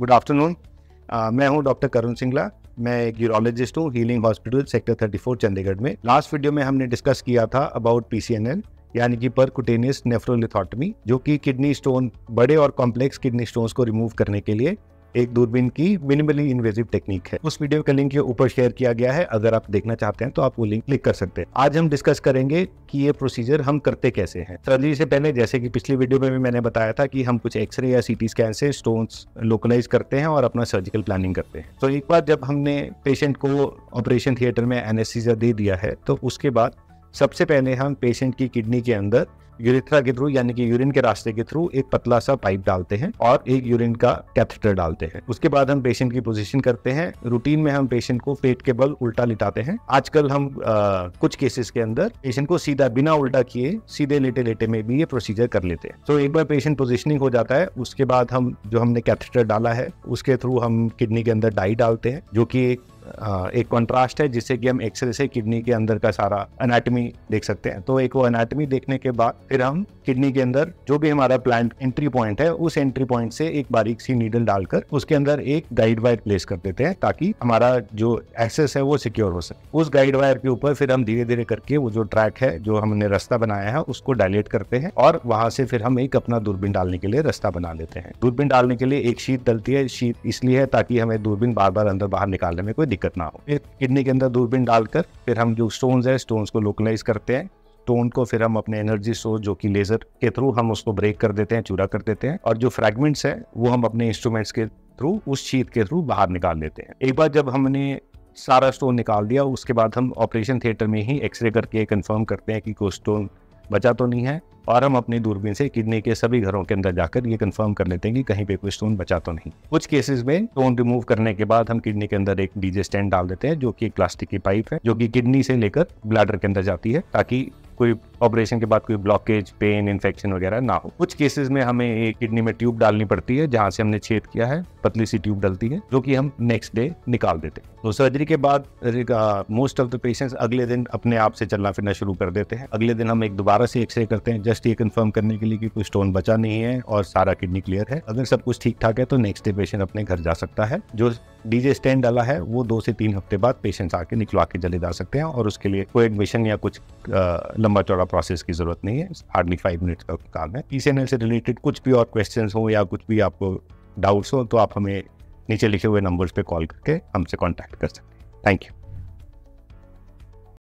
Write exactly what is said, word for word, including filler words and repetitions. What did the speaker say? Good afternoon, मैं हूं doctor करुण सिंगला। मैं एक यूरोलॉजिस्ट हूं healing hospital sector thirty four Chandigarh में। लास्ट वीडियो में हमने डिस्कस किया था about P C N L यानी कि परकुटेनियस नेफ्रोलिथोटमी, जो कि किडनी स्टोन, बड़े और कॉम्प्लेक्स किडनी स्टोन्स को रिमूव करने के लिए एक दूरबीन की मिनिमली इन्वेजिव टेक्निक है। उस वीडियो का लिंक के ऊपर शेयर किया गया है, अगर आप देखना चाहते हैं तो आप वो लिंक क्लिक कर सकते हैं। आज हम डिस्कस करेंगे कि ये प्रोसीजर हम करते कैसे हैं। सर्जरी से पहले, जैसे कि पिछली वीडियो में भी मैंने बताया था कि हम कुछ एक्सरे या सीटी स्कैन से स्टोन्स लोकलाइज करते हैं और अपना सर्जिकल प्लानिंग करते हैं। तो एक बार जब हमने पेशेंट को ऑपरेशन थिएटर में एनेस्थीसिया दे दिया है, तो उसके बाद सबसे पहले हम पेशेंट की किडनी के अंदर यूरिथ्रा के थ्रू यानी कि यूरिन के रास्ते के थ्रू एक पतला सा पाइप डालते हैं और एक यूरिन का कैथेटर डालते हैं। उसके बाद हम पेशेंट की पोजीशन करते हैं। रूटीन में हम पेशेंट को पेट के बल उल्टा लिटाते हैं। आजकल हम आ, कुछ केसेस के अंदर पेशेंट को सीधा बिना उल्टा किए सीधे लेटे लेटे में भी ये प्रोसीजर कर लेते हैं। तो एक बार पेशेंट पोजिशनिंग हो जाता है, उसके बाद हम जो हमने कैथेटर डाला है उसके थ्रू हम किडनी के अंदर डाई डालते हैं, जो की एक एक कंट्रास्ट है जिससे कि हम एक्सरे से किडनी के अंदर का सारा एनाटॉमी देख सकते हैं। तो एक वो एनाटॉमी देखने के बाद फिर हम किडनी के अंदर जो भी हमारा प्लांट एंट्री पॉइंट है, उस एंट्री पॉइंट से एक बारीक सी नीडल डालकर उसके अंदर एक गाइड वायर प्लेस कर देते हैं, ताकि हमारा जो एक्सेस है वो सिक्योर हो सके। उस गाइड वायर के ऊपर फिर हम धीरे धीरे करके वो जो ट्रैक है, जो हमने रास्ता बनाया है, उसको डायलेट करते हैं और वहां से फिर हम एक अपना दूरबीन डालने के लिए रास्ता बना लेते हैं। दूरबीन डालने के लिए एक शीट डलती है। शीट इसलिए है ताकि हमें दूरबीन बार बार अंदर बाहर निकालने में कोई दिक्कत ना हो। फिर किडनी के अंदर दूरबीन डालकर फिर हम जो स्टोन्स है, स्टोन्स को लोकलाइज करते हैं। स्टोन को फिर हम अपने एनर्जी सोर्स जो कि लेजर के थ्रू हम उसको ब्रेक कर देते हैं, चूरा कर देते हैं, और जो फ्रैगमेंट्स है वो हम अपने इंस्ट्रूमेंट्स के थ्रू उस शीट के थ्रू बाहर निकाल लेते हैं। एक बार जब हमने सारा स्टोन निकाल दिया, उसके बाद हम ऑपरेशन थिएटर में ही एक्सरे करके कंफर्म करते हैं कि कोई स्टोन बचा तो नहीं है, और हम अपनी दूरबीन से किडनी के सभी घरों के अंदर जाकर ये कंफर्म कर लेते हैं कि कहीं पे कोई स्टोन बचा तो नहीं। कुछ केसेस में स्टोन रिमूव करने के बाद हम किडनी के अंदर एक डीजे स्टेंट डाल देते हैं, जो कि एक प्लास्टिक की पाइप है जो कि किडनी से लेकर ब्लैडर के अंदर जाती है, ताकि कोई ऑपरेशन के बाद कोई ब्लॉकेज, पेन, इन्फेक्शन वगैरह ना हो। कुछ केसेस में हमें एक किडनी में ट्यूब डालनी पड़ती है, जहाँ से हमने छेद किया है, पतली सी ट्यूब डलती है, जो कि हम नेक्स्ट डे निकाल देते हैं। तो सर्जरी के बाद मोस्ट ऑफ द पेशेंट्स अगले दिन अपने आप से चलना फिरना शुरू कर देते हैं। अगले दिन हम एक दोबारा से एक्सरे करते हैं, जस्ट ये कंफर्म करने के लिए कि कोई स्टोन बचा नहीं है और सारा किडनी क्लियर है। अगर सब कुछ ठीक ठाक है तो नेक्स्ट डे पेशेंट अपने घर जा सकता है। जो डीजे स्टेंट डाला है वो दो से तीन हफ्ते बाद पेशेंट्स आके निकलवा के चले जा सकते हैं, और उसके लिए कोई एडमिशन या कुछ लंबा चौड़ा प्रोसेस की जरूरत नहीं है। हार्डली फाइव मिनट्स का काम है। पी सी एन एल से रिलेटेड कुछ भी और क्वेश्चंस हो या कुछ भी आपको डाउट्स हो तो आप हमें नीचे लिखे हुए नंबर्स पे कॉल करके हमसे कॉन्टैक्ट कर सकते हैं। Thank you.